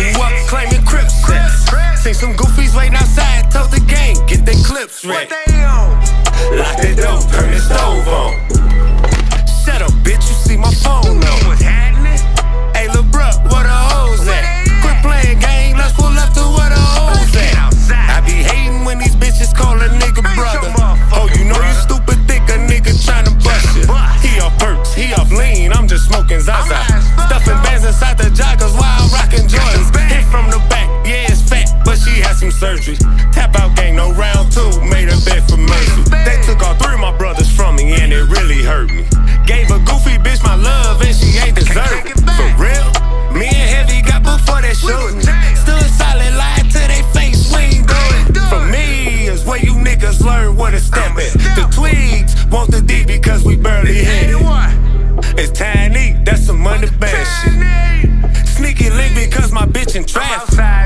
Grew up claiming Crips. Seen some goofies waiting outside, told the gang, get their clips ready. Lock that door, turn the stove on. Shut up, bitch, you see my phone on. What's happening? Hey, lil' bruh, where the hoes at? Quit playing game, let's go left to where the hoes at. I be hating when these bitches call a nigga brother. Oh, you know you stupid, think a nigga tryna bust you. He off perks, he off lean, I'm just smoking Zaza. Stuffing bands inside the joggers while rocking Jordans. Hit from the back, yeah, it's fat, but she had some surgery. Tap out gang, no round two, made a bet for mercy. They took all three of my brothers from me, and it really hurt me. Gave a goofy bitch my love, and she ain't deserve it. For real, me and Heavy got before that shooting. Stood solid, lied to they face, we ain't do it. For me is where you niggas learn where to step at. The twigs want the D because we barely hit it. It's tiny, that's some money bad shit. Sneaky link because my bitch in traffic.